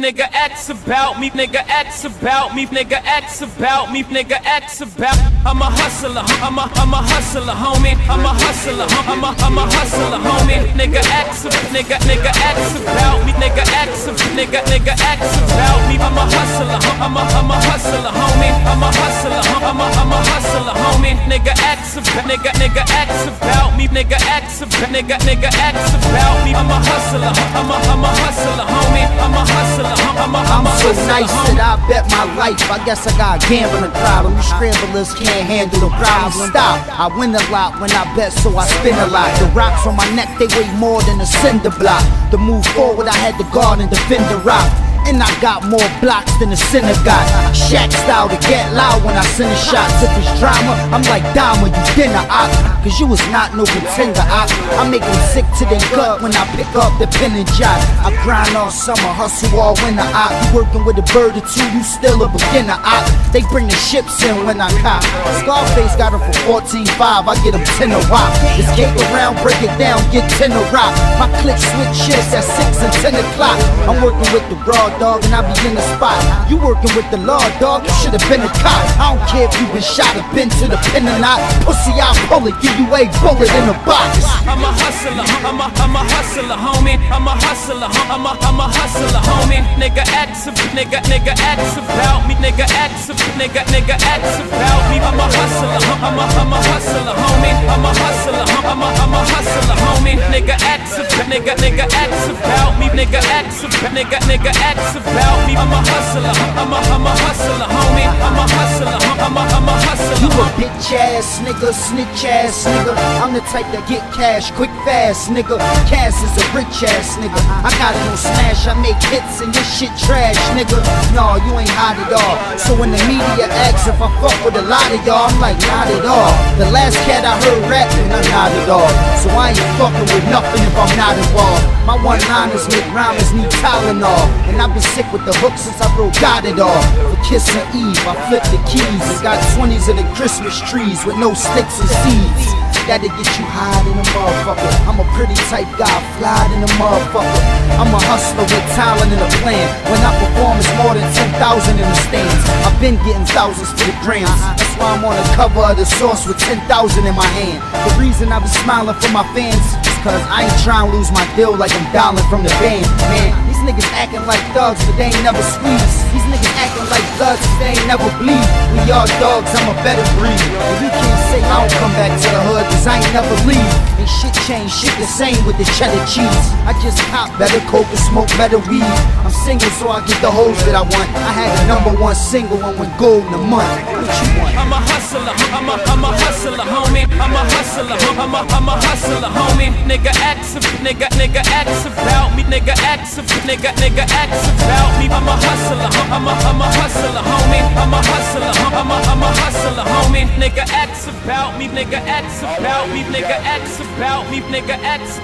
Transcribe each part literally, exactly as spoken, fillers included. Nigga X about me, nigga X about me, nigga X about me, nigga X about. I'm a hustler, I'm a, I'm a hustler, homie. I'm a hustler, I'm a, I'm a hustler, homie. Nigga X, nigga, nigga X about me, nigga X, nigga, nigga X about me. I'm a hustler, I'm a, I'm a hustler, homie. I'm a hustler, I'm a, I'm a hustler, homie. Nigga X, nigga, nigga X about me, nigga X, nigga, nigga X about me. I'm a hustler, I'm a, I'm a hustler, homie. I'm a hustler. I'm, a, I'm, I'm so nice that I bet my life. I guess I got a gambling problem. You scramblers can't handle the problem. Stop, I win a lot when I bet, so I spin a lot. The rocks on my neck, they weigh more than a cinder block. To move forward, I had to guard and defend the rock. And I got more blocks than a synagogue. Shaq style to get loud when I send a shot. If it's drama, I'm like Dama, you dinner op. Cause you was not no pretender op. I make them sick to their gut when I pick up the pen and jot. I grind all summer, hustle all winter op. You working with a bird or two, you still a beginner op. They bring the ships in when I cop. Scarface got them for fourteen five, I get them ten a wop. Just get around, break it down, get ten a rock. My click switch shifts at six and ten o'clock. I'm working with the raw dog, and I be in the spot. You working with the law, dog. You should have been a cop. I don't care if you been shot or been to the pen or not. Pussy, I'll pull it, give you a bullet in a box. I'm a hustler, I'm a, I'm a hustler, homie. I'm a hustler, I'm a, I'm a hustler, homie. Nigga X, nigga, nigga X about me, nigga X, nigga, nigga X about me. I'm a hustler, I'm a, I'm a hustler, homie. I'm a hustler, I'm a, I'm a hustler, homie. Nigga X, nigga, nigga X about me, nigga X, nigga, nigga X. About me. I'm a hustler, I'm a, I'm a hustler, homie. I'm a hustler, I'm a, I'm a hustler. You a bitch ass nigga, snitch ass nigga. I'm the type that get cash quick fast nigga. Cass is a rich ass nigga. I got no smash, I make hits and this shit trash nigga. No, you ain't hot at all. So when the media asks if I fuck with a lot of y'all, I'm like not at all. The last cat I heard rapping, I'm not at all. So I ain't fucking with nothing if I'm not involved. My one liners make rhymers need Tylenol. And I I've been sick with the hook since I wrote Got It All. For Kiss and Eve, I flip the keys. It's got twenties of the Christmas trees with no sticks and seeds. That'll get you high in a motherfucker. I'm a pretty type guy, fly in a motherfucker. I'm a hustler with talent and a plan. When I perform, it's more than ten thousand in the stands. I've been getting thousands to the grams. That's why I'm on the cover of the Source with ten thousand in my hand. The reason I was smiling for my fans is cause I ain't trying to lose my deal like I'm dialing from the band. Man, these niggas acting like thugs, but they ain't never squeeze. These niggas acting like thugs, but they ain't never bleed. We all dogs, I'm a better breed. And you can't say I don't come back to the hood, cause I ain't never leave. And shit change, shit the same with the cheddar cheese. I just cop better coke and smoke better weed. I'm single, so I get the hoes that I want. I had a number one single and went gold in a month. What you want? I'm a hustler, I'm a, I'm a hustler, homie. I'm a hustler, I'm a, I'm a hustler, homie. Nigga X, nigga, nigga X about me, nigga X. Nigga, nigga, X about me. I'm a hustler, I'm a, I'm a hustler, homie. I'm a hustler, I'm a, I'm a hustler, homie. Nigga, X about me, nigga, X about me, nigga, X about me, nigga, X.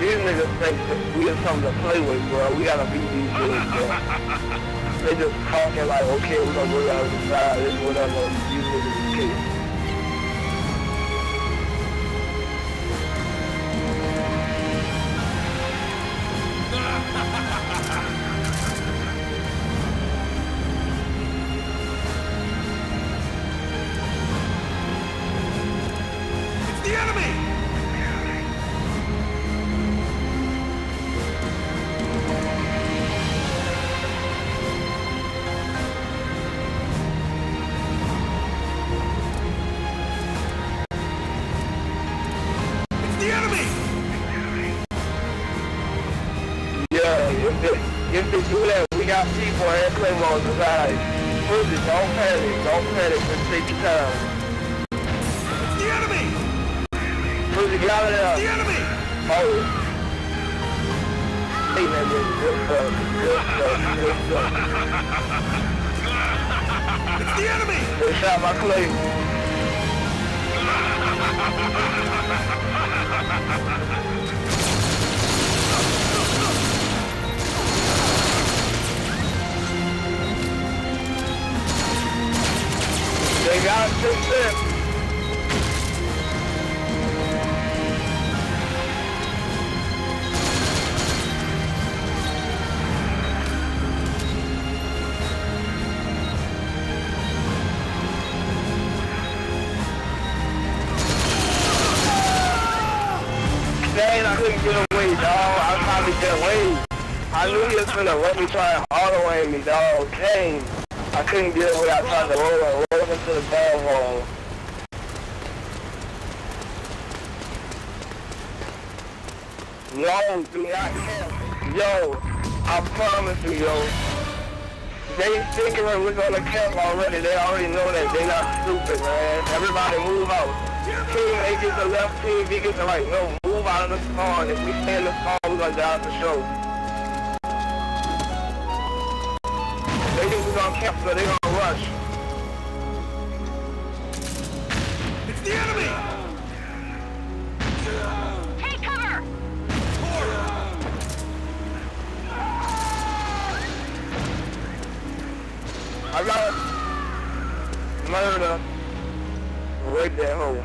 These niggas think that we have something to play with, bro. We gotta beat these dudes, bro. They just talking like, okay, we're gonna go down the side, this whatever. These niggas is kidding. If they do that, we got people and claymores on the side. Please, don't panic, don't panic, just take your time. It's the enemy! Please, get out of there. It's the enemy! Oh. Hey, man, good stuff, good stuff, good stuff. It's the enemy! They shot my claymore. They got to fix it. couldn't get away, dog. I probably just waited. I knew he was finna run me, trying hard away me, dog. Dang. I couldn't get away. I tried to roll, roll into the ball hole. No, dude, I can't. Yo, I promise you, yo. They thinking when we're gonna camp already. They already know that. They not stupid, man. Everybody move out. Team A gets the left, team B gets the right. No, move out of the spawn. If we stay in the spawn, we're gonna die out the show. They think we're gonna camp, so they gonna rush. It's the enemy! I got it. Murder. Right there, hole.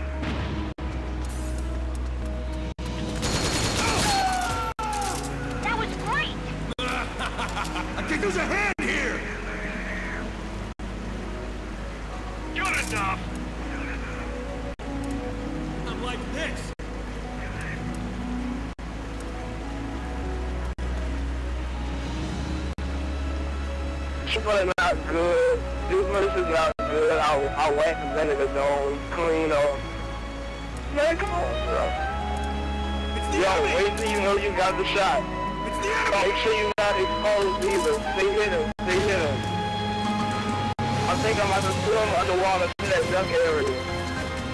That was great. I think there's a hand here. Good enough. I'm like this. But not good. This is not good. I I went and then it was on clean up. Man, come on, bro. Yo, enemy. Wait till you know you got the shot. It's the enemy. Make sure you're not exposed either. They hit him. They hit him. I think I'm about to swim underwater to that duck area.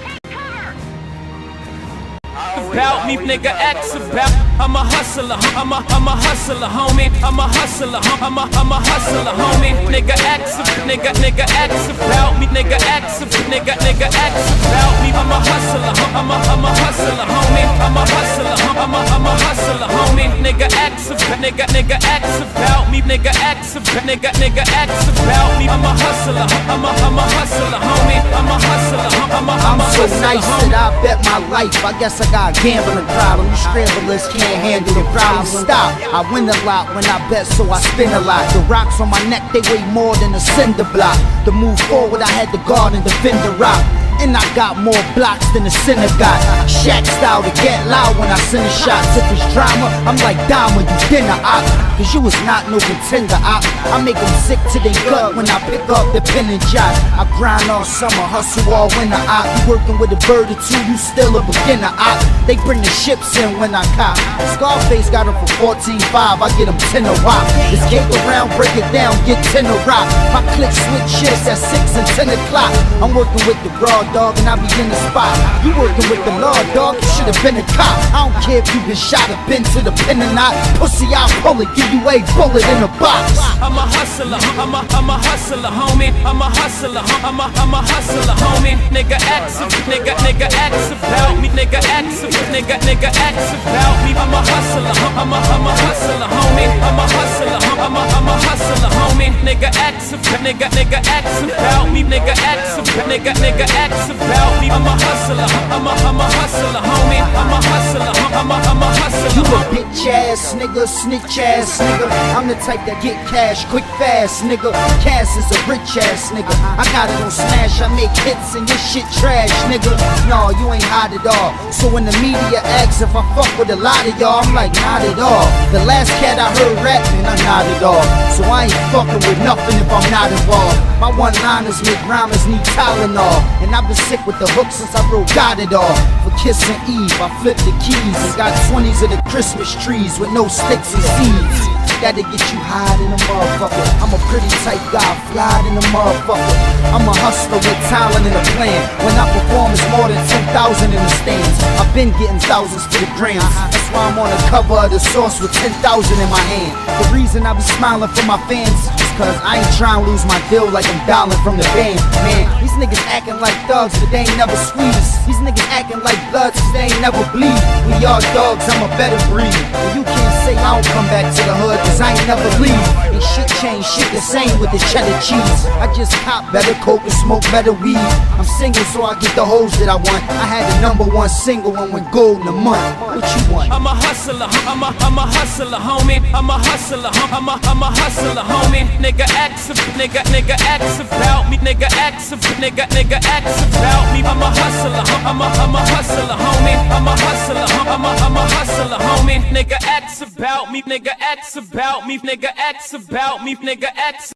Take cover. About me, nigga. X about. I'm a hustler, I'm a, I'm a hustler, homie. I'm a hustler, I'm a, I'm a hustler, homie. Nigga, ax nigga, nigga, ax about me. Nigga, ax nigga, nigga, ax about me. I'm a hustler, I'm a, I'm a hustler, homie. I'm a hustler, I'm a, I'm a hustler, homie. Nigga, ax nigga, nigga, ax about me. Nigga, ax nigga, nigga, ax about me. I'm a hustler, I'm a, I'm a hustler, homie. I'm a hustler, I'm a, I'm a hustler, homie. I'm so nice that I bet my life. I guess I got a gambling problem. You scramblers can't handle the problem. Stop. I win a lot when I bet, so I spin a lot. The rocks on my neck, they weigh more than a cinder block. To move forward, I had to guard and defend the rock. And I got more blocks than a synagogue. Shaq style to get loud when I send a shot. If it's drama, I'm like down when you dinner op. Cause you was not no contender op. I make them sick to their gut when I pick up the pen and jot. I grind all summer, hustle all winter op. You working with a bird or two, you still a beginner op. They bring the ships in when I cop. Scarface got him for fourteen five, I get him ten a wop. Escape around, break it down, get ten a rock. My click switch shifts at six and ten o'clock. I'm working with the raw dog, and I be in the spot. You working with the law, dog? You should have been a cop. I don't care if you been shot or been to the pen or not. Pussy, I'll pull it, give you a bullet in a box. I'm a hustler, I'm a, I'm a hustler, homie. I'm a hustler, I'm a, I'm a hustler, homie. Nigga, ax nigga, nigga, ax about me. Nigga, ax nigga, nigga, ax about me. I'm a hustler, I'm a, I'm a hustler, homie. I'm a hustler, I'm a, I'm a hustler, homie. Nigga, ax nigga, nigga, ax about me. Nigga, ax nigga, nigga, ax about me. I'm a hustler, I'm a, I'm a hustler, homie. I'm a hustler, I'm a, I'm a hustler. You a bitch ass nigga, snitch ass nigga. I'm the type that get cash quick, fast nigga. Cass is a rich ass nigga. I got it on Smash, I make hits and your shit trash nigga. No, you ain't hot at all. So when the media asks if I fuck with a lot of y'all, I'm like not at all. The last cat I heard rapping, I'm not at all. So I ain't fucking with nothing if I'm not involved. My one-liners make rhymers need Tylenol, and I've been sick with the hook since I wrote Got It All. For Kiss and Eve, I flipped the keys and got twenties of the Christmas trees with no sticks and seeds. That'll get you high in a motherfucker. I'm a pretty tight guy, fly in a motherfucker. I'm a hustler with talent and a plan. When I perform, it's more than ten thousand in the stands. I've been getting thousands to the grams. That's why I'm on the cover of the sauce with ten thousand in my hand. The reason I be smiling for my fans is cause I ain't trying to lose my deal like I'm dialing from the band. Man, these niggas acting like thugs, but they ain't never squeeze. These niggas acting like bloods, cause they ain't never bleed. We all dogs, I'm a better breed. And you can't say I don't come back to the hood, cause I ain't never leave. And shit change, shit the same with the cheddar cheese. I just cop better coke and smoke better weed. I'm single, so I get the hoes that I want. I had the number one single and went gold in a month. What you want? I'm a hustler, I'm a, I'm a hustler, homie. I'm a hustler, I'm a, I'm a hustler, homie. Nigga, ax nigga, nigga, ax about me. Nigga, ax nigga, nigga, ax about me. I'm a hustler, I'm a, I'm a hustler, homie. I'm a hustler. hustler, I'm a, I'm a hustler, homie. Nigga, ask about me, nigga, ask about me, nigga, ask about me, nigga, ask.